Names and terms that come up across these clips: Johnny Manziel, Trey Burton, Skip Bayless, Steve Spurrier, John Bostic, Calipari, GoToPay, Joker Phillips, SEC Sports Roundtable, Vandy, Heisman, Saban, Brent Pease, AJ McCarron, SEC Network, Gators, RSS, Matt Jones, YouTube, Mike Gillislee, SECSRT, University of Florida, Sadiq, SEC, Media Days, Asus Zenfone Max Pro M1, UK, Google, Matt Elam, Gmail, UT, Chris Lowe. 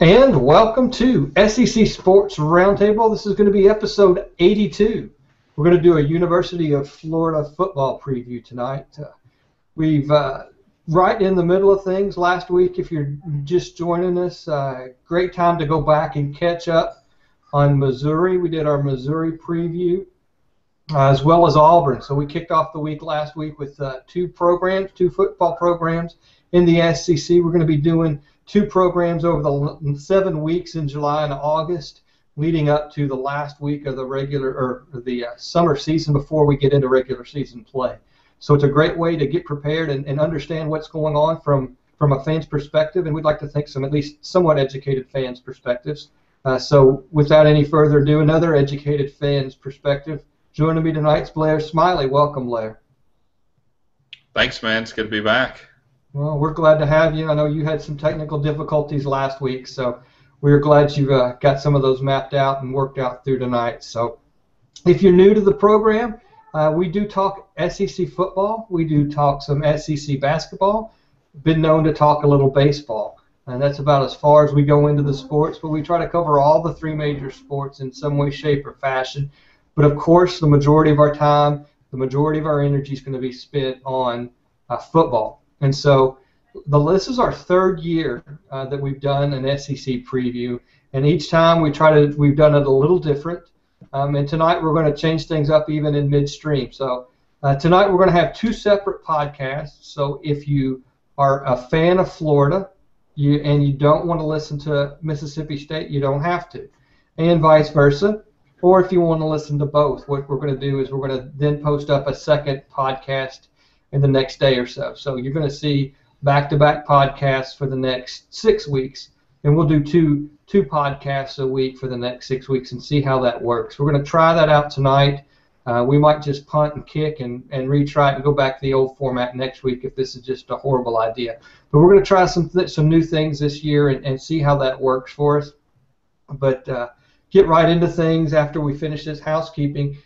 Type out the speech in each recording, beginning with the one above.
And welcome to SEC Sports Roundtable. This is going to be episode 82. We're going to do a University of Florida football preview tonight. Right in the middle of things last week. If you're just joining us, great time to go back and catch up on Missouri. We did our Missouri preview as well as Auburn. So we kicked off the week last week with two football programs in the SEC. We're going to be doing two programs over the 7 weeks in July and August leading up to the last week of the summer season before we get into regular season play. So it's a great way to get prepared and understand what's going on from a fan's perspective, and we'd like to think some at least somewhat educated fans' perspectives. So without any further ado, another educated fan's perspective. Joining me tonight's Blair Smiley. Welcome, Blair. Thanks, man. It's good to be back. Well, we're glad to have you. I know you had some technical difficulties last week, so we're glad you've got some of those mapped out and worked out through tonight. So if you're new to the program, we do talk SEC football. We do talk some SEC basketball. Been known to talk a little baseball. And that's about as far as we go into the sports, but we try to cover all the three major sports in some way, shape, or fashion. But, of course, the majority of our time, the majority of our energy is going to be spent on football. And so this is our third year that we've done an SEC preview, and each time we've done it a little different. And tonight we're going to change things up even in midstream. So tonight we're going to have two separate podcasts. So if you are a fan of Florida and you don't want to listen to Mississippi State, you don't have to, and vice versa. Or if you want to listen to both, what we're going to do is we're going to then post up a second podcast in the next day or so. So you're going to see back-to-back podcasts for the next 6 weeks. And we'll do two podcasts a week for the next 6 weeks and see how that works. We're going to try that out tonight. We might just punt and kick and retry it and go back to the old format next week if this is just a horrible idea. But we're going to try some new things this year and see how that works for us. But get right into things after we finish this housekeeping.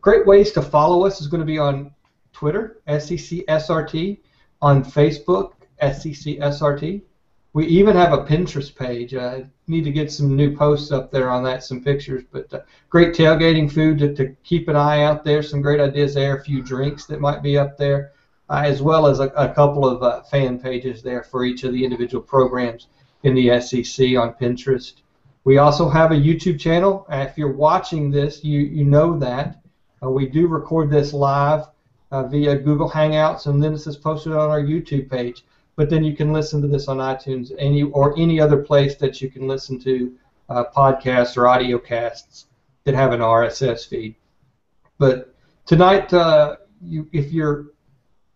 Great ways to follow us is going to be on Twitter, SECSRT, on Facebook, SECSRT. We even have a Pinterest page. I need to get some new posts up there on that, some pictures. But great tailgating food to keep an eye out there, some great ideas there, a few drinks that might be up there, as well as a couple of fan pages there for each of the individual programs in the SEC on Pinterest. We also have a YouTube channel. If you're watching this, you know that. We do record this live via Google Hangouts, and then this is posted on our YouTube page. But then you can listen to this on iTunes or any other place that you can listen to podcasts or audio casts that have an RSS feed. But tonight, if you're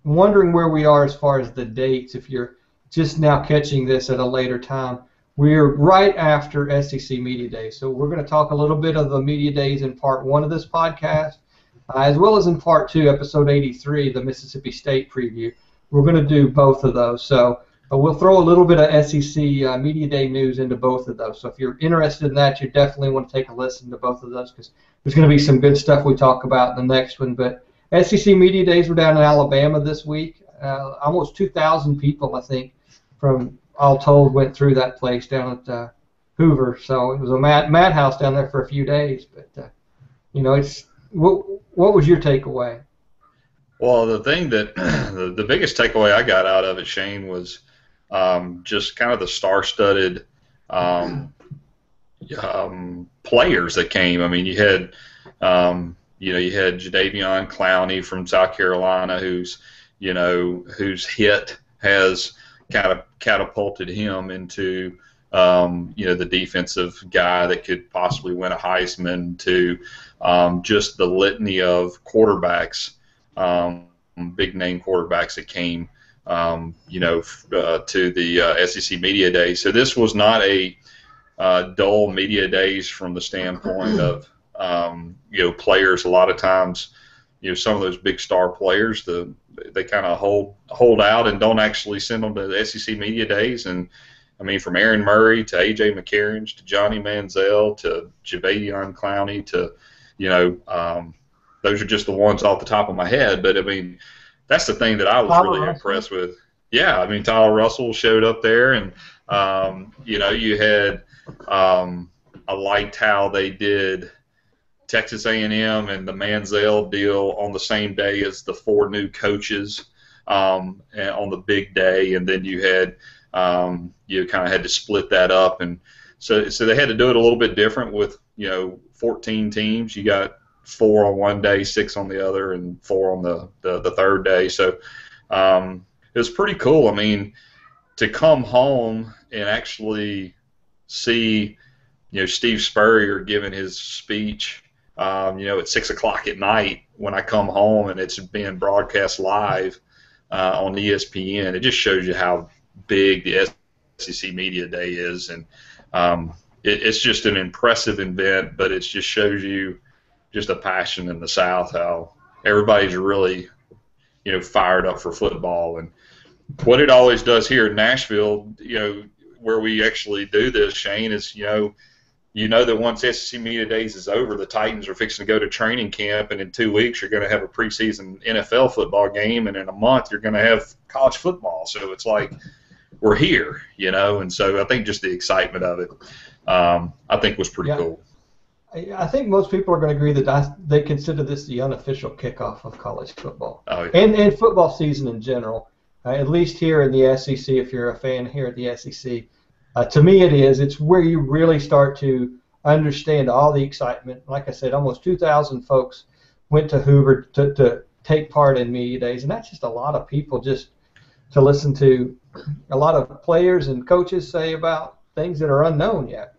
wondering where we are as far as the dates, if you're just now catching this at a later time, we're right after SEC Media Day. So we're going to talk a little bit of the Media Days in Part 1 of this podcast, as well as in Part 2, Episode 83, the Mississippi State preview. We're going to do both of those, so we'll throw a little bit of SEC Media Day news into both of those. So if you're interested in that, you definitely want to take a listen to both of those because there's going to be some good stuff we talk about in the next one. But SEC Media Days were down in Alabama this week. Almost 2,000 people, I think, from all told, went through that place down at Hoover. So it was a madhouse down there for a few days. But you know, what was your takeaway? Well, the thing that the biggest takeaway I got out of it, Shane, was just kind of the star-studded players that came. I mean, you had you had Jadeveon Clowney from South Carolina, whose hit has kind of catapulted him into the defensive guy that could possibly win a Heisman, to just the litany of quarterbacks. Big name quarterbacks that came, to the SEC Media Day. So this was not a dull Media Days from the standpoint of players. A lot of times, some of those big star players, they kind of hold out and don't actually send them to the SEC Media Days. And I mean, from Aaron Murray to AJ McCarron to Johnny Manziel to Jadeveon Clowney to those are just the ones off the top of my head, but I mean, that's the thing that I was really impressed with. Yeah, I mean, Tyler Russell showed up there, and You know, you had I liked how they did Texas A&M and the Manziel deal on the same day as the four new coaches on the big day, and then you had you kind of had to split that up, and so they had to do it a little bit different with, you know, 14 teams. You got 4 on one day, 6 on the other, and 4 on the third day. So it was pretty cool. I mean, to come home and actually see, you know, Steve Spurrier giving his speech, you know, at 6 o'clock at night when I come home and it's being broadcast live on ESPN. It just shows you how big the SEC Media Day is, and it's just an impressive event, but it just shows you just the passion in the South, how everybody's really, you know, fired up for football. And what it always does here in Nashville, you know, where we actually do this, Shane, is, you know that once SEC Media Days is over, the Titans are fixing to go to training camp, and in 2 weeks you're going to have a preseason NFL football game, and in a month you're going to have college football. So it's like we're here, you know, and so I think just the excitement of it I think was pretty cool. I think most people are going to agree that they consider this the unofficial kickoff of college football and football season in general, at least here in the SEC, if you're a fan here at the SEC. To me it is. It's where you really start to understand all the excitement. Like I said, almost 2,000 folks went to Hoover to take part in Media Days, and that's just a lot of people just to listen to a lot of players and coaches say about things that are unknown yet.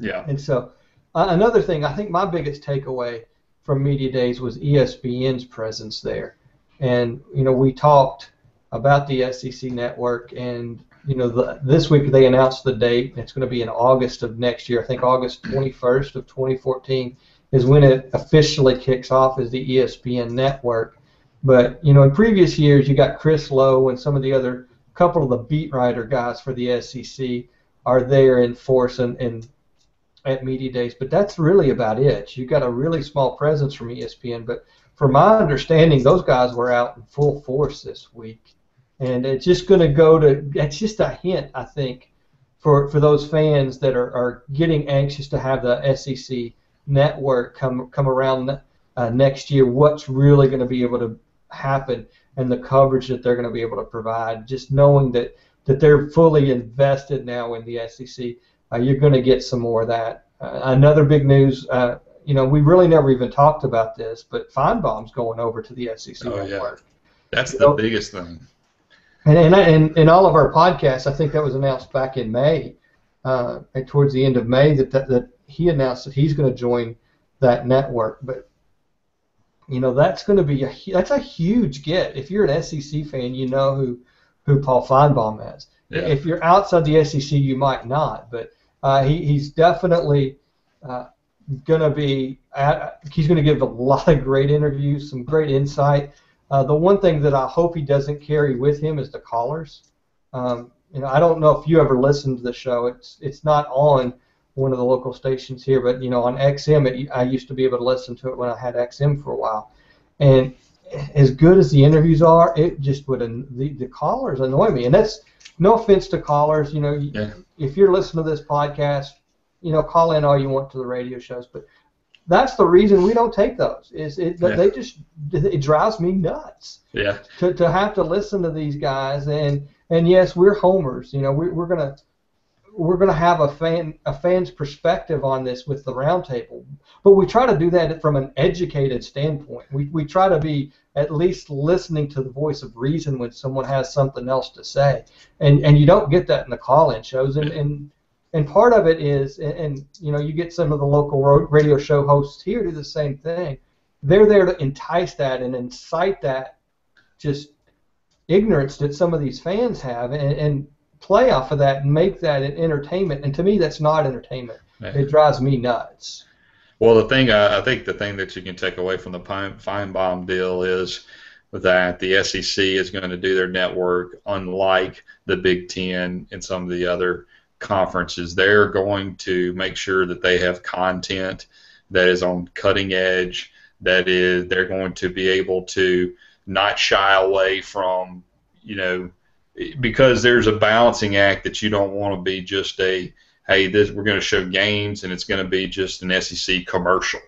Yeah. And so another thing, I think my biggest takeaway from Media Days was ESPN's presence there. And, you know, we talked about the SEC Network, and, you know, this week they announced the date. It's going to be in August of next year. I think August 21st of 2014 is when it officially kicks off as the ESPN Network. But, you know, in previous years, you got Chris Lowe and some of the other couple of the beat writer guys for the SEC are there in force and at Media Days. But that's really about it. You got a really small presence from ESPN. But from my understanding, those guys were out in full force this week. And it's just going to go to – it's just a hint, I think, for those fans that are getting anxious to have the SEC Network come around next year, what's really going to be able to happen and the coverage that they're going to be able to provide. Just knowing that they're fully invested now in the SEC, you're going to get some more of that. Another big news, you know, we really never even talked about this, but Finebaum's going over to the SEC Network. Yeah. That's the biggest thing. And in all of our podcasts, I think that was announced back in May, towards the end of May, that he announced that he's going to join that network. But, you know, that's going to be that's a huge get. If you're an SEC fan, you know who Paul Finebaum is. Yeah. If you're outside the SEC, you might not. But he's definitely going to be – he's going to give a lot of great interviews, some great insight. The one thing that I hope he doesn't carry with him is the callers. You know, I don't know if you ever listened to the show. It's not on one of the local stations here, but, you know, on XM, I used to be able to listen to it when I had XM for a while. And as good as the interviews are, it just would the callers annoy me. And that's no offense to callers. You know, if you're listening to this podcast, you know, call in all you want to the radio shows, but that's the reason we don't take those. They just it drives me nuts. Yeah. To have to listen to these guys, and yes, we're homers. You know, we're gonna have a fan's perspective on this with the roundtable, but we try to do that from an educated standpoint. We try to be at least listening to the voice of reason when someone has something else to say, and you don't get that in the call-in shows, And part of it is, and you know, you get some of the local radio show hosts here do the same thing. They're there to entice that and incite that just ignorance that some of these fans have and play off of that and make that an entertainment. And to me, that's not entertainment. Yeah. It drives me nuts. Well, I think the thing that you can take away from the Finebaum deal is that the SEC is going to do their network unlike the Big Ten and some of the other conferences. They're going to make sure that they have content that is on cutting edge, they're going to be able to not shy away from, you know, because there's a balancing act that you don't want to be just a, hey, this, we're going to show games and it's going to be just an SEC commercial.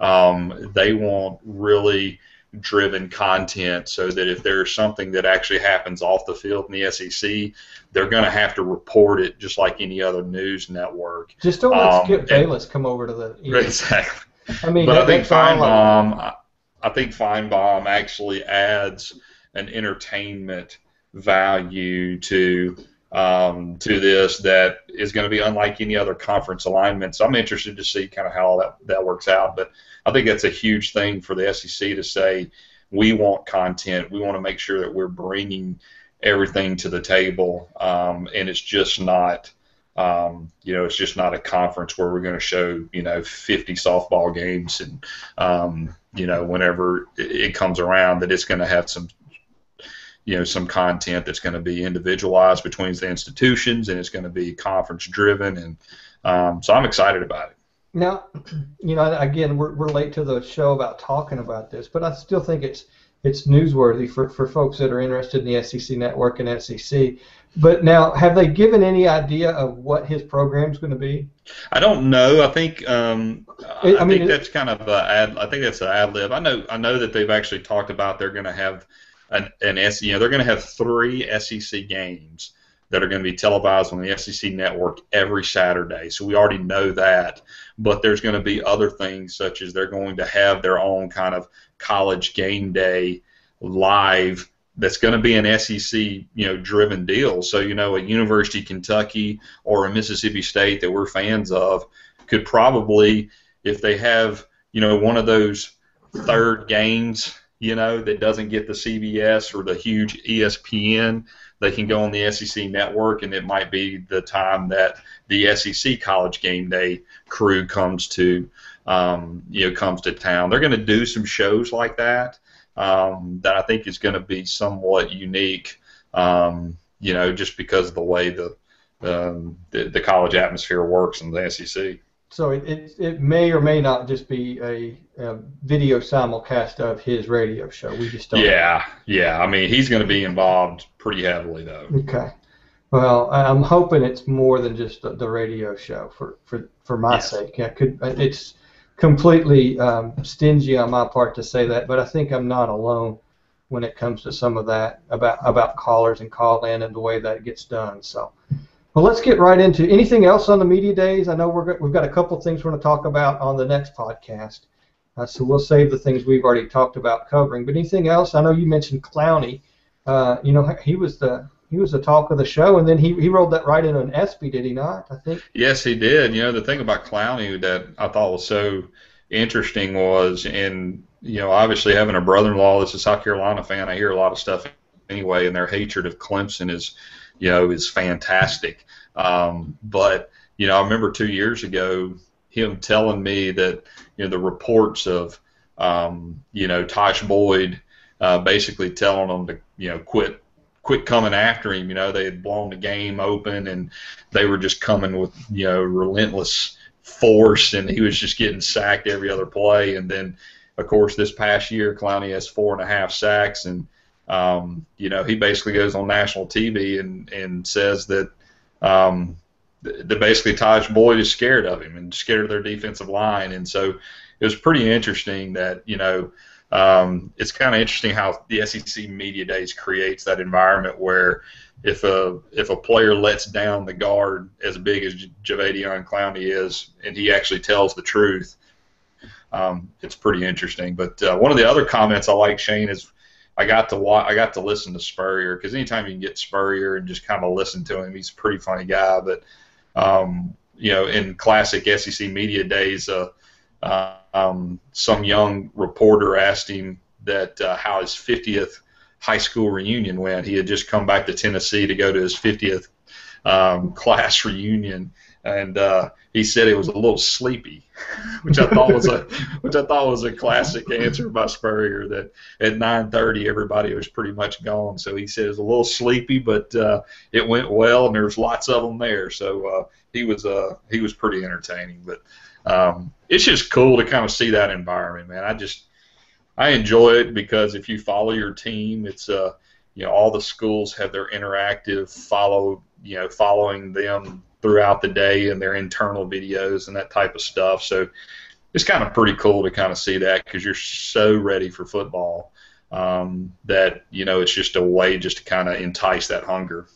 They want really driven content so that if there's something that actually happens off the field in the SEC, they're going to have to report it just like any other news network. Just don't let Skip Bayless come over to the – Exactly. I mean, but I think Finebaum actually adds an entertainment value to this that is going to be unlike any other conference alignment. So I'm interested to see kind of how that works out. But I think that's a huge thing for the SEC to say, we want content. We want to make sure that we're bringing everything to the table, and it's just not – it's just not a conference where we're going to show, 50 softball games and, whenever it comes around, that it's going to have some, some content that's going to be individualized between the institutions, and it's going to be conference driven. And so I'm excited about it. Now, again, we're late to the show about talking about this, but I still think it's newsworthy for folks that are interested in the SEC Network and SEC. But now, have they given any idea of what his program's going to be? I don't know. I think that's kind of an ad lib. I know that they've actually talked about they're going to have they're going to have 3 SEC games that are going to be televised on the SEC Network every Saturday. So we already know that. But there's going to be other things, such as they're going to have their own kind of college game day live. That's going to be an SEC, driven deal. So, a University of Kentucky or a Mississippi State that we're fans of could probably, if they have, one of those third games, that doesn't get the CBS or the huge ESPN, they can go on the SEC Network, and it might be the time that the SEC College Game Day crew comes to town. They're going to do some shows like that. That I think is going to be somewhat unique, just because of the way the college atmosphere works in the SEC. So it may or may not just be a video simulcast of his radio show. We just don't. Yeah. I mean, he's going to be involved pretty heavily, though. Okay. Well, I'm hoping it's more than just the radio show for my sake. It's completely stingy on my part to say that, but I think I'm not alone when it comes to some of that about callers and call-in and the way that it gets done. So, well, let's get right into anything else on the media days. I know we've got a couple things we're going to talk about on the next podcast, so we'll save the things we've already talked about covering. But anything else? I know you mentioned Clowney. He was the talk of the show, and then he rolled that right into an ESPY, did he not, I think? Yes, he did. The thing about Clowney that I thought was so interesting was, and, obviously having a brother-in-law that's a South Carolina fan, I hear a lot of stuff anyway, and their hatred of Clemson is fantastic. But, I remember 2 years ago him telling me that, the reports of, Tajh Boyd basically telling them to, quit coming after him. They had blown the game open, and they were just coming with relentless force, and he was just getting sacked every other play. And then, of course, this past year, Clowney has 4.5 sacks, and he basically goes on national TV and says that that basically Tajh Boyd is scared of him and scared of their defensive line. And so it was pretty interesting that it's kind of interesting how the SEC Media Days creates that environment where if a player lets down the guard as big as Jadeveon Clowney is, and he actually tells the truth, it's pretty interesting. But one of the other comments I like, Shane, is I got to listen to Spurrier, because anytime you can get Spurrier and just kind of listen to him, he's a pretty funny guy. But in classic SEC Media Days, some young reporter asked him that how his 50th high school reunion went. He had just come back to Tennessee to go to his 50th class reunion, and he said it was a little sleepy, which I thought was a classic answer by Spurrier. That at 9:30 everybody was pretty much gone, so he said it was a little sleepy, but it went well, and there was lots of them there. So he was pretty entertaining, but. It's just cool to kind of see that environment, man. I enjoy it because if you follow your team, it's all the schools have their interactive following them throughout the day and their internal videos and that type of stuff. So it's kind of pretty cool to kind of see that, because you're so ready for football that it's just a way just to kind of entice that hunger.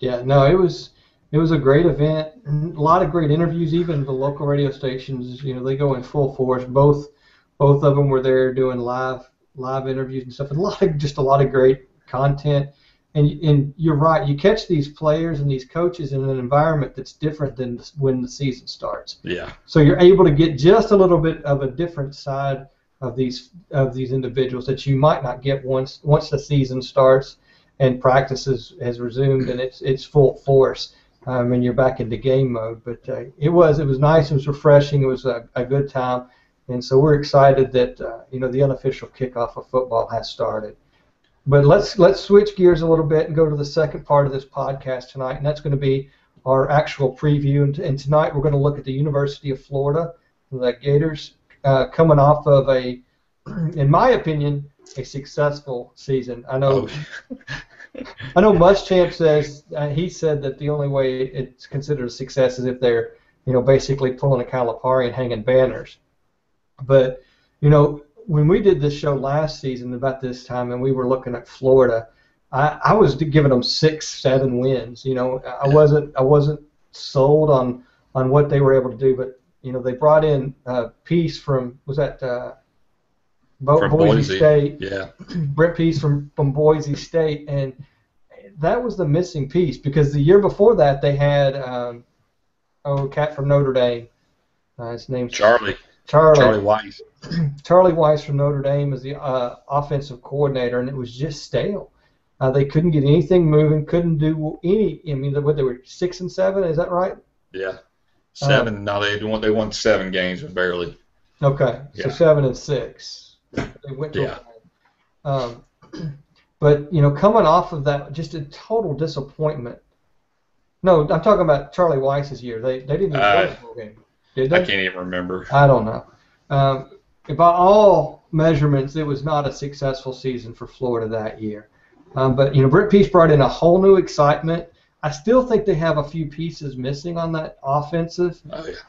Yeah, no, it was a great event. A lot of great interviews. Even the local radio stations, they go in full force. Both of them were there doing live interviews and stuff. And a lot of great content. And you're right. You catch these players and these coaches in an environment that's different than when the season starts. Yeah. So you're able to get just a little bit of a different side of these individuals that you might not get once the season starts and practices has resumed and it's full force. And you're back into game mode. But it was nice. It was refreshing. It was a good time. And so we're excited that the unofficial kickoff of football has started. But let's switch gears a little bit and go to the second part of this podcast tonight, and that's going to be our actual preview. And tonight we're going to look at the University of Florida, the Gators, coming off of in my opinion, a successful season. I know. Oh. I know Muschamp says he said that the only way it's considered a success is if they're basically pulling a Calipari and hanging banners. But when we did this show last season about this time, and we were looking at Florida, I was giving them 6-7 wins. I wasn't sold on what they were able to do, but they brought in Pease from Boise State. Yeah, Brent Pease from Boise State, and that was the missing piece, because the year before that they had a cat from Notre Dame. His name's Charlie. Charlie Weiss. Charlie Weiss from Notre Dame is the offensive coordinator, and it was just stale. They couldn't get anything moving, couldn't do any. I mean, what, they were 6-7, is that right? Yeah, 7. No, they won 7 games barely. Okay, yeah. So 7-6. They went to yeah. But coming off of that, just a total disappointment. No, I'm talking about Charlie Weiss's year. They didn't even play the whole game. I can't even remember. I don't know. By all measurements, it was not a successful season for Florida that year. But Brent Pease brought in a whole new excitement. I still think they have a few pieces missing on that offensive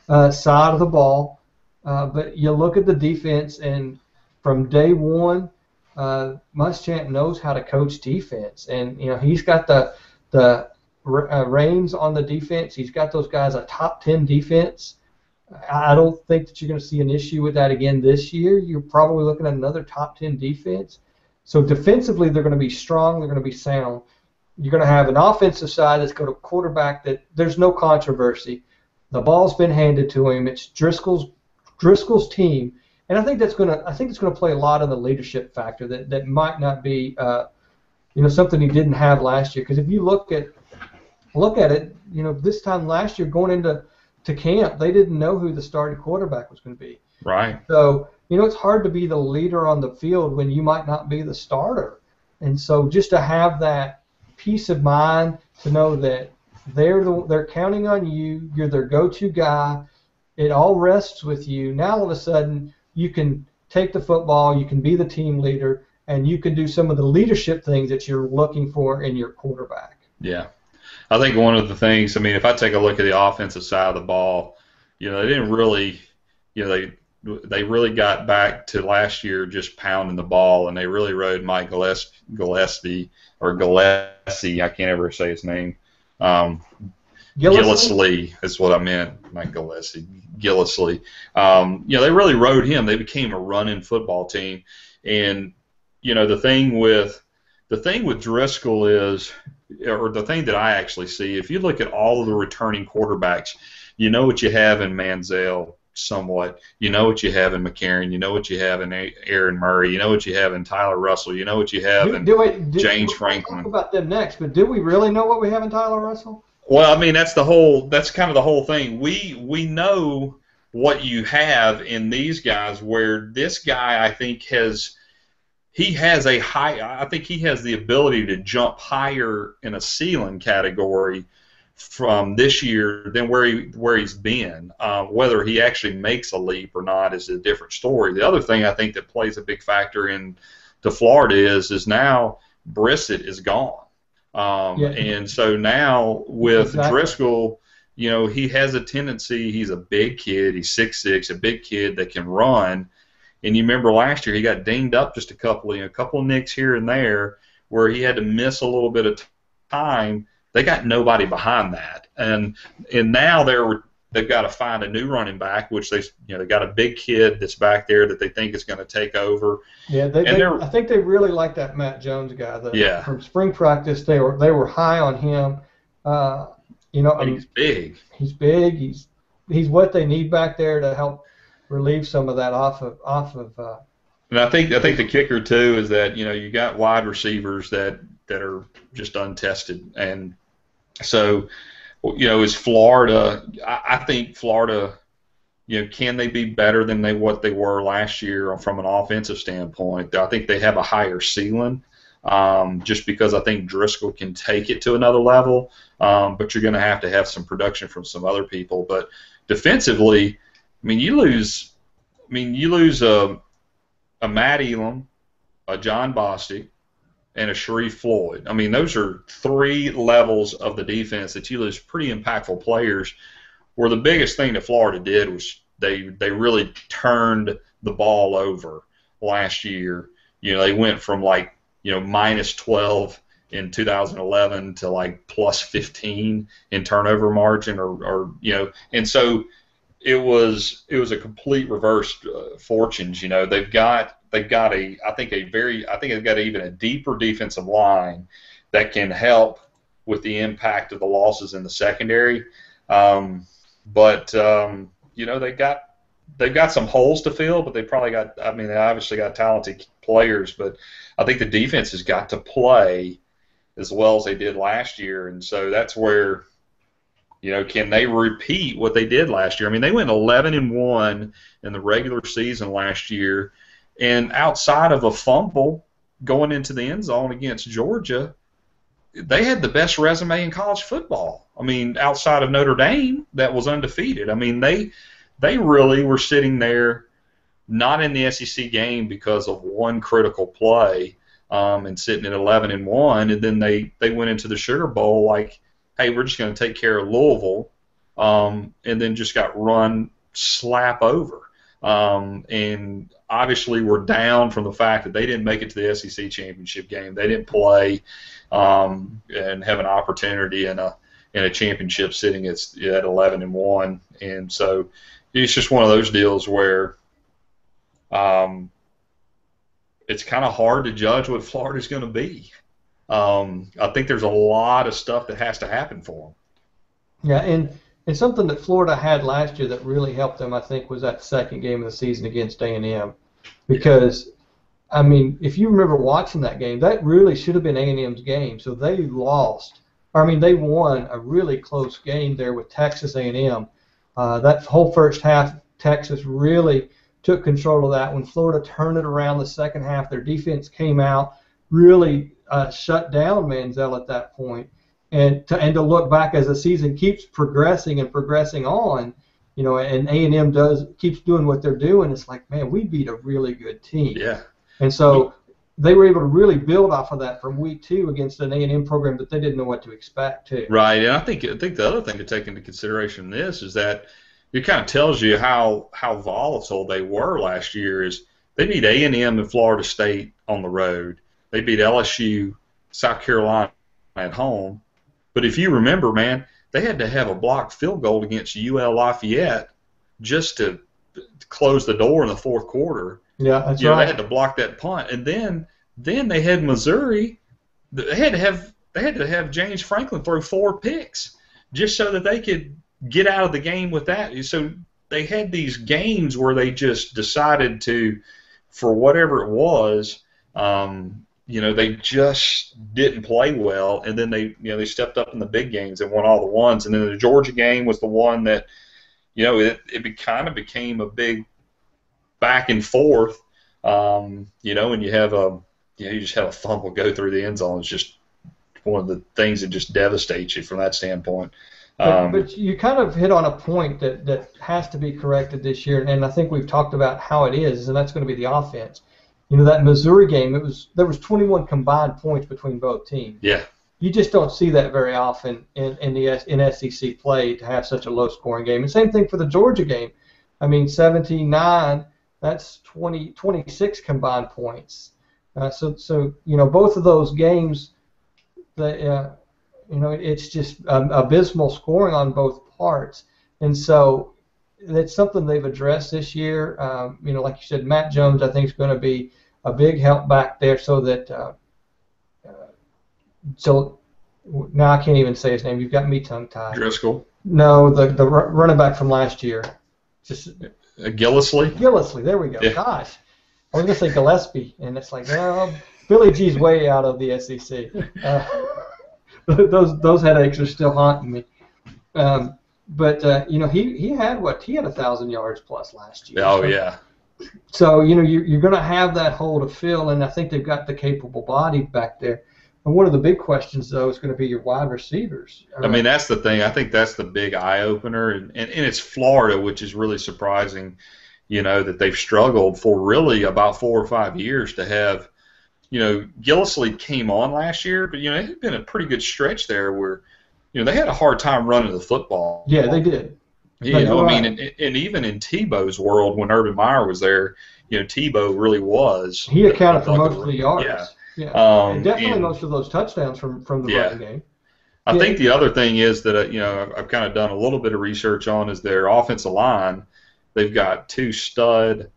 side of the ball. But you look at the defense, and from day one, Muschamp knows how to coach defense, and he's got the reins on the defense. He's got those guys a top 10 defense. I don't think that you're going to see an issue with that again this year. You're probably looking at another top 10 defense. So defensively, they're going to be strong. They're going to be sound. You're going to have an offensive side that's going to quarterback that there's no controversy. The ball's been handed to him. It's Driscoll's team, and I think it's going to play a lot on the leadership factor that might not be something he didn't have last year. Because if you look at it, this time last year going into camp, they didn't know who the starting quarterback was going to be. Right. So, it's hard to be the leader on the field when you might not be the starter. And so just to have that peace of mind to know that they're counting on you, you're their go-to guy, it all rests with you. Now all of a sudden you can take the football, you can be the team leader, and you can do some of the leadership things that you're looking for in your quarterback. Yeah. I think one of the things, if I take a look at the offensive side of the ball, they didn't really, they really got back to last year just pounding the ball, and they really rode Mike Gillespie, I can't ever say his name. Gillislee is what I meant, Mike Gillislee. They really rode him. They became a running football team, and the thing with Driscoll is, or the thing that I actually see, if you look at all of the returning quarterbacks, you know what you have in Manziel somewhat, you know what you have in McCarron, you know what you have in Aaron Murray, you know what you have in Tyler Russell, you know what you have in James Franklin. We'll talk about them next, but do we really know what we have in Tyler Russell? Well, that's kind of the whole thing. We know what you have in these guys, where this guy, I think, he has the ability to jump higher in a ceiling category from this year than where he's been. Whether he actually makes a leap or not is a different story. The other thing I think that plays a big factor into Florida is now Brissett is gone. And so now with Driscoll, you know, he has a tendency, he's a big kid, he's 6'6", a big kid that can run. And you remember last year he got dinged up just a couple of nicks here and there where he had to miss a little bit of time. They got nobody behind that. And now they've got to find a new running back, which they got a big kid that's back there that they think is going to take over. Yeah, I think they really like that Matt Jones guy. From spring practice, they were high on him. He's big. He's big. He's what they need back there to help relieve some of that off of. And I think the kicker too is that you got wide receivers that are just untested, and so. Is Florida? I think Florida. Can they be better than what they were last year from an offensive standpoint? I think they have a higher ceiling, just because I think Driscoll can take it to another level. But you're going to have some production from some other people. But defensively, you lose a Matt Elam, a John Bostic, and a Sharif Floyd. Those are three levels of the defense that you lose pretty impactful players, where the biggest thing that Florida did was they really turned the ball over last year. They went from minus 12 in 2011 to plus 15 in turnover margin or and so it was a complete reverse fortunes. I think they've got even a deeper defensive line that can help with the impact of the losses in the secondary. They've got some holes to fill, but they obviously got talented players, but I think the defense has got to play as well as they did last year, and so that's where can they repeat what they did last year? They went 11-1 in the regular season last year. And outside of a fumble going into the end zone against Georgia, they had the best resume in college football. Outside of Notre Dame, that was undefeated. They really were sitting there not in the SEC game because of one critical play, and sitting at 11-1. And then they went into the Sugar Bowl hey, we're just going to take care of Louisville, and then just got slap over. And obviously we're down from the fact that they didn't make it to the SEC championship game. They didn't play and have an opportunity in a championship sitting at 11-1. And so it's just one of those deals where it's kind of hard to judge what Florida's going to be. I think there's a lot of stuff that has to happen for them. Yeah, and something that Florida had last year that really helped them, I think, was that second game of the season against A&M. Because, if you remember watching that game, that really should have been A&M's game. So they lost. They won a really close game there with Texas A&M. That whole first half, Texas really took control of that. When Florida turned it around the second half, their defense came out, really shut down Manziel at that point. And to look back as the season keeps progressing and progressing on, and A&M keeps doing what they're doing, it's we beat a really good team. Yeah. And so they were able to really build off of that from week two against an A&M program that they didn't know what to expect too. Right, and I think the other thing to take into consideration in this is that it kind of tells you how volatile they were last year. Is they beat A&M and Florida State on the road. They beat LSU, South Carolina at home. But if you remember, they had to have a blocked field goal against UL Lafayette just to close the door in the fourth quarter. Yeah, that's right. They had to block that punt, and then they had Missouri. They had to have James Franklin throw 4 picks just so that they could get out of the game with that. So they had these games where they just decided to, for whatever it was. They just didn't play well, and then they stepped up in the big games and won all the ones, and then the Georgia game was the one that, it kind of became a big back and forth, and you just have a fumble go through the end zone. It's just one of the things that just devastates you from that standpoint. But you kind of hit on a point that has to be corrected this year, and I think we've talked about how it is, and that's going to be the offense. You know, that Missouri game, it was, there was 21 combined points between both teams. Yeah. You just don't see that very often in SEC play to have such a low-scoring game. And same thing for the Georgia game. I mean, 17-9, that's 26 combined points. So you know, both of those games, you know, it's just abysmal scoring on both parts. And so that's something they've addressed this year. You know, like you said, Matt Jones, I think, is going to be a big help back there so that so now I can't even say his name. You've got me tongue-tied. Driscoll? No, the running back from last year. Just Gillislee? Gillislee, there we go. Yeah. Gosh, I was going to say Gillespie, and it's like, well, Billy G's way out of the SEC. Those headaches are still haunting me. But, you know, he had, what, he had 1,000 yards plus last year. Oh, so, yeah. So, you know, you're going to have that hole to fill, and I think they've got the capable body back there. And one of the big questions, though, is going to be your wide receivers. I mean, that's the thing. I think that's the big eye-opener. And it's Florida, which is really surprising, you know, that they've struggled for really about 4 or 5 years to have, you know, Gillislee came on last year, but, you know, it had been a pretty good stretch there where, you know, they had a hard time running the football. Yeah, they did. You know, I mean, and even in Tebow's world when Urban Meyer was there, you know, Tebow really was. He accounted for most of the yards. Yeah. Yeah, and definitely most of those touchdowns from the running game. I think the other thing is that, you know, I've kind of done a little bit of research on is their offensive line. They've got two stud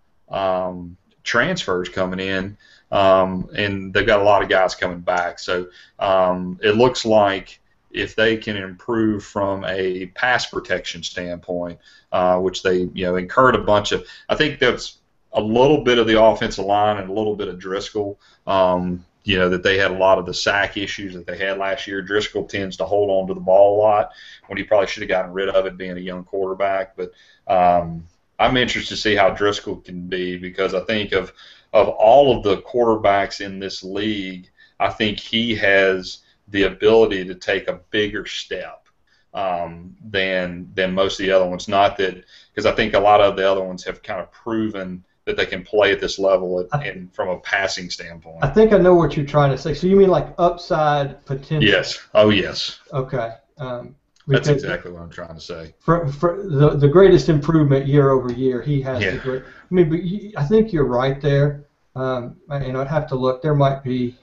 transfers coming in, and they've got a lot of guys coming back. So it looks like if they can improve from a pass protection standpoint, which they, you know, incurred a bunch of – I think that's a little bit of the offensive line and a little bit of Driscoll. You know, that they had a lot of the sack issues that they had last year. Driscoll tends to hold on to the ball a lot when he probably should have gotten rid of it being a young quarterback. But I'm interested to see how Driscoll can be because I think of all of the quarterbacks in this league, I think he has the ability to take a bigger step than most of the other ones. Not that – because I think a lot of the other ones have kind of proven – that they can play at this level and from a passing standpoint. I think I know what you're trying to say. So you mean like upside potential? Yes. Oh, yes. Okay. That's exactly what I'm trying to say. For the greatest improvement year over year, he has. Yeah. I mean, but I think you're right there. And I'd have to look. There might be,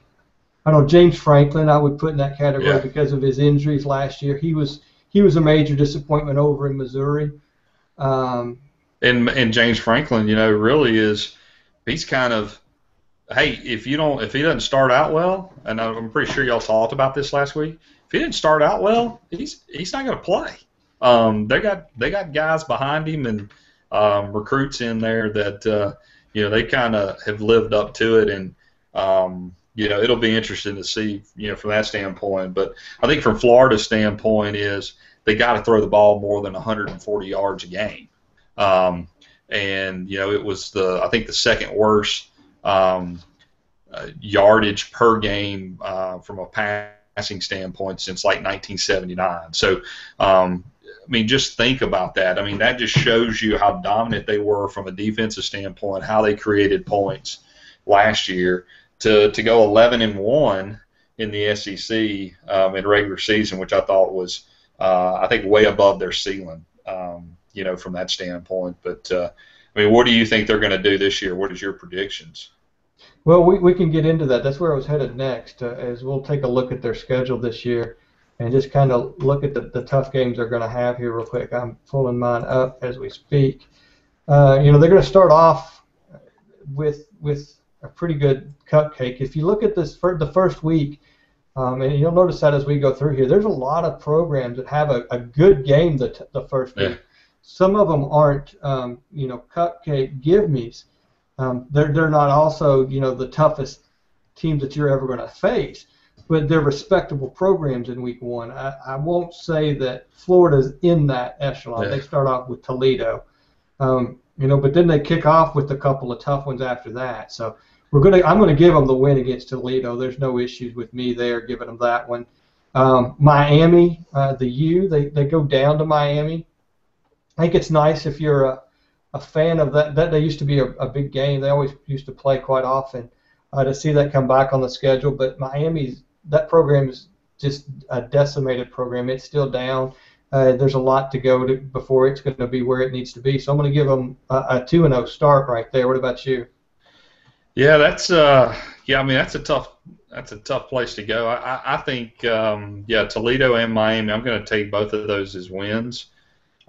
I don't know, James Franklin I would put in that category because of his injuries last year. He was a major disappointment over in Missouri. And James Franklin, you know, really is, he's kind of, hey, if he doesn't start out well, and I'm pretty sure y'all talked about this last week, if he didn't start out well, he's not going to play. They got guys behind him and recruits in there that you know, they kind of have lived up to it, and you know, it'll be interesting to see, you know, from that standpoint. But I think from Florida's standpoint is they got to throw the ball more than 140 yards a game. And you know, it was I think the second worst yardage per game from a passing standpoint since like 1979. So, I mean, just think about that. I mean, that just shows you how dominant they were from a defensive standpoint, how they created points last year to go 11-1 in the SEC in regular season, which I thought was I think way above their ceiling. You know, from that standpoint. But, I mean, what do you think they're going to do this year? What is your predictions? Well, we can get into that. That's where I was headed next, as we'll take a look at their schedule this year and just kind of look at the tough games they're going to have here real quick. I'm pulling mine up as we speak. You know, they're going to start off with a pretty good cupcake. If you look at this for the first week, and you'll notice that as we go through here, there's a lot of programs that have a good game the first week. Yeah. Some of them aren't, you know, cupcake give-me's. They're not also, you know, the toughest teams that you're ever going to face, but they're respectable programs in week one. I won't say that Florida's in that echelon. Yeah. They start off with Toledo, you know, but then they kick off with a couple of tough ones after that. So I'm going to give them the win against Toledo. There's no issues with me there giving them that one. Miami, the U, they go down to Miami. I think it's nice if you're a, a fan of that. That day used to be a big game. They always used to play quite often. To see that come back on the schedule, but Miami's that program is just a decimated program. It's still down. There's a lot to go to before it's going to be where it needs to be. So I'm going to give them a 2-0 start right there. What about you? Yeah, that's I mean, that's a tough place to go. I think Toledo and Miami. I'm going to take both of those as wins.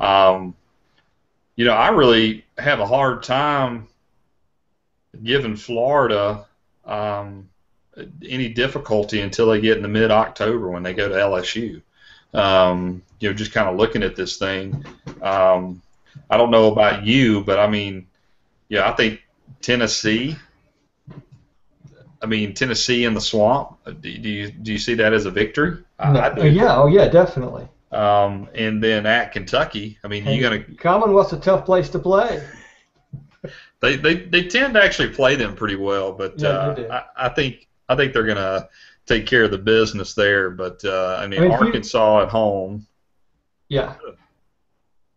You know, I really have a hard time giving Florida any difficulty until they get into mid-October when they go to LSU. You know, just kind of looking at this thing. I don't know about you, but I mean, yeah, I think Tennessee. I mean, Tennessee in the swamp. Do you see that as a victory? No. I do. Yeah. Oh, yeah. Definitely. And then at Kentucky, I mean, hey, you're gonna. Commonwealth's a tough place to play. They tend to actually play them pretty well, but I think they're gonna take care of the business there. But I mean Arkansas at home. Yeah.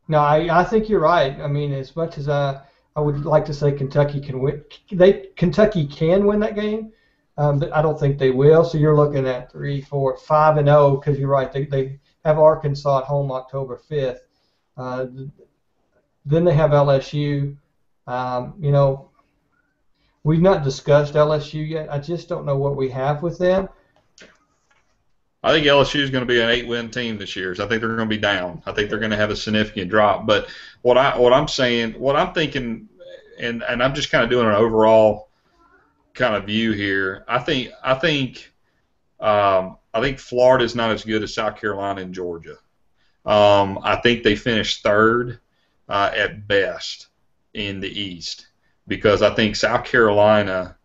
No, I think you're right. I mean, as much as I would like to say Kentucky can win, Kentucky can win that game, but I don't think they will. So you're looking at 3, 4, 5-0 because you're right. They have Arkansas at home October 5th. Then they have LSU. You know, we've not discussed LSU yet. I just don't know what we have with them. I think LSU is going to be an 8-win team this year. So I think they're going to be down. I think they're going to have a significant drop. But what I'm thinking, and I'm just kind of doing an overall kind of view here. I think Florida is not as good as South Carolina and Georgia. I think they finished third at best in the East, because I think South Carolina,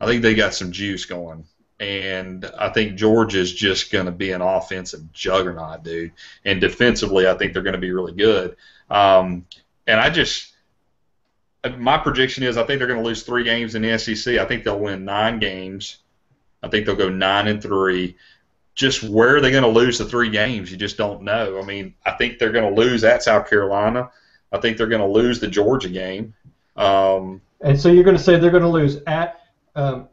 I think they got some juice going, and I think Georgia's just going to be an offensive juggernaut, dude, and defensively I think they're going to be really good, and my prediction is I think they're going to lose 3 games in the SEC. I think they'll win 9 games. I think they'll go 9-3. Just where are they going to lose the 3 games? You just don't know. I mean, I think they're going to lose at South Carolina. I think they're going to lose the Georgia game. And so you're going to say they're going to lose at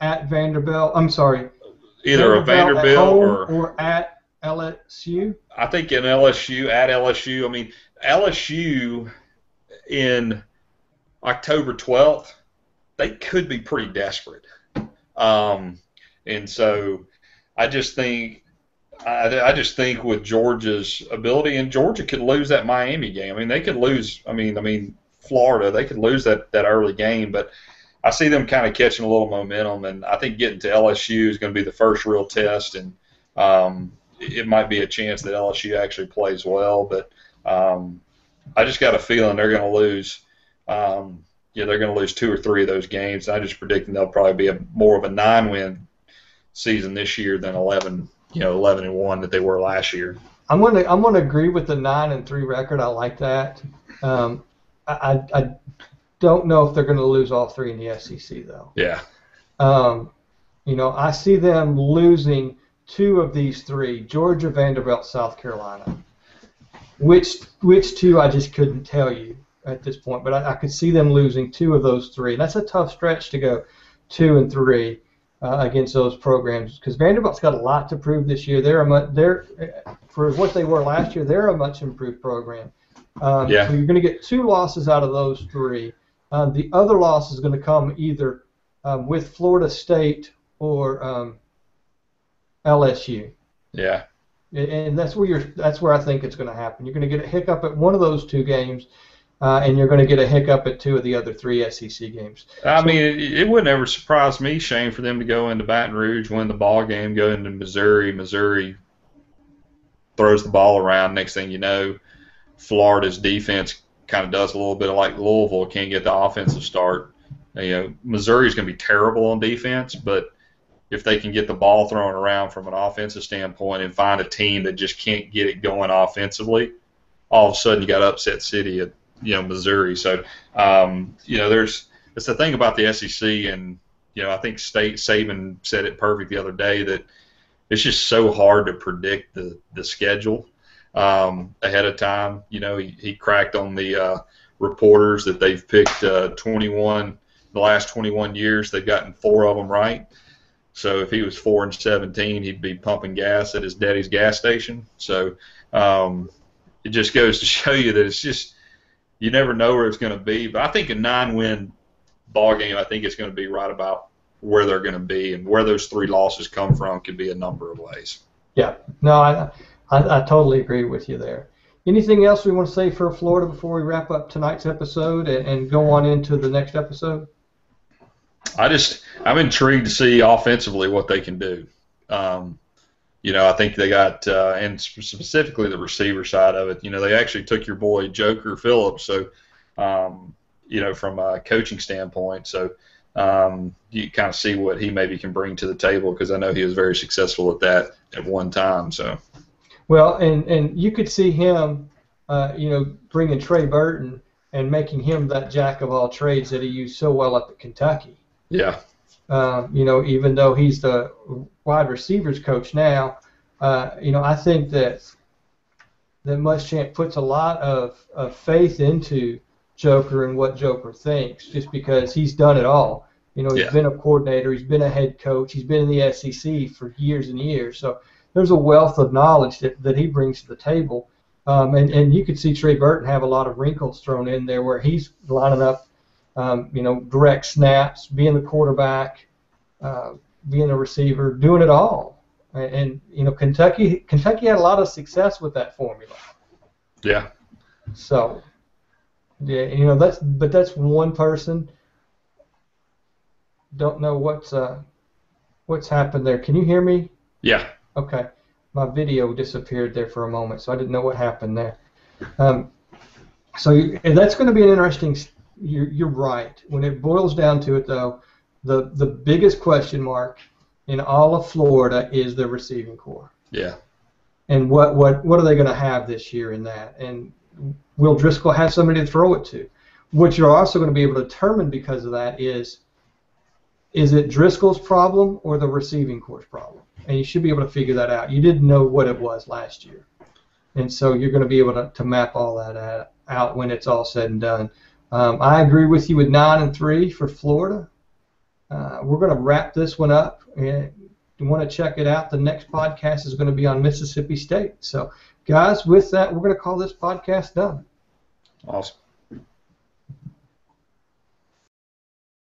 Vanderbilt. I'm sorry. Either a Vanderbilt or at LSU. I think in LSU, at LSU. I mean, LSU in October 12th, they could be pretty desperate. And so I just think. I just think with Georgia's ability, and Georgia could lose that Miami game. I mean, they could lose. I mean, Florida. They could lose that early game, but I see them kind of catching a little momentum, and I think getting to LSU is going to be the first real test, and it might be a chance that LSU actually plays well. But I just got a feeling they're going to lose. They're going to lose 2 or 3 of those games. I'm just predicting they'll probably be more of a 9-win season this year than 11. 11-1 that they were last year. I'm gonna agree with the 9-3 record. I like that. I don't know if they're gonna lose all 3 in the SEC though. Yeah. I see them losing 2 of these 3: Georgia, Vanderbilt, South Carolina. Which 2 I just couldn't tell you at this point, but I could see them losing 2 of those 3. That's a tough stretch to go 2 and 3. Against those programs, because Vanderbilt's got a lot to prove this year. For what they were last year, they're a much improved program. So you're going to get 2 losses out of those 3. The other loss is going to come either with Florida State or LSU. Yeah. And that's where I think it's going to happen. You're going to get a hiccup at one of those 2 games. And you're going to get a hiccup at 2 of the other 3 SEC games. It wouldn't ever surprise me, Shane, for them to go into Baton Rouge, win the ball game, go into Missouri. Missouri throws the ball around. Next thing you know, Florida's defense kind of does a little bit of like Louisville, can't get the offensive start. Missouri's going to be terrible on defense, but if they can get the ball thrown around from an offensive standpoint and find a team that just can't get it going offensively, all of a sudden you got upset city at Missouri. So, it's the thing about the SEC, and I think Saban said it perfect the other day, that it's just so hard to predict the schedule ahead of time. He cracked on the reporters that they've picked 21 the last 21 years. They've gotten 4 of them right. So if he was 4 and 17, he'd be pumping gas at his daddy's gas station. So it just goes to show you that it's just you never know where it's going to be. But I think a 9-win ball game, I think it's going to be right about where they're going to be, and where those 3 losses come from could be a number of ways. Yeah, no, I totally agree with you there. Anything else we want to say for Florida before we wrap up tonight's episode and go on into the next episode? I'm intrigued to see offensively what they can do. You know, I think they got, and specifically the receiver side of it, you know, they actually took your boy Joker Phillips, so, you know, from a coaching standpoint, so you kind of see what he maybe can bring to the table, because I know he was very successful at that at one time, so. Well, and you could see him, you know, bringing Trey Burton and making him that jack of all trades that he used so well up at Kentucky. Yeah. You know, even though he's the wide receivers coach now, you know, I think that Muschamp puts a lot of faith into Joker and what Joker thinks, just because he's done it all. You know, he's been a coordinator, he's been a head coach, he's been in the SEC for years and years. So there's a wealth of knowledge that he brings to the table. And you could see Trey Burton have a lot of wrinkles thrown in there where he's lining up, you know, direct snaps, being the quarterback, being a receiver, doing it all. And you know, Kentucky had a lot of success with that formula. Yeah. So, yeah, you know, that's one person. Don't know what's happened there. Can you hear me? Yeah. Okay. My video disappeared there for a moment, so I didn't know what happened there. So that's going to be an interesting. You're right. When it boils down to it, though, the biggest question mark in all of Florida is the receiving corps. Yeah. And what are they going to have this year in that? And will Driscoll have somebody to throw it to? What you're also going to be able to determine because of that is it Driscoll's problem or the receiving corps' problem? And you should be able to figure that out. You didn't know what it was last year. And so you're going to be able to map all that out when it's all said and done. I agree with you with 9 and 3 for Florida. We're going to wrap this one up. And you want to check it out. The next podcast is going to be on Mississippi State. So, guys, with that, we're going to call this podcast done. Awesome.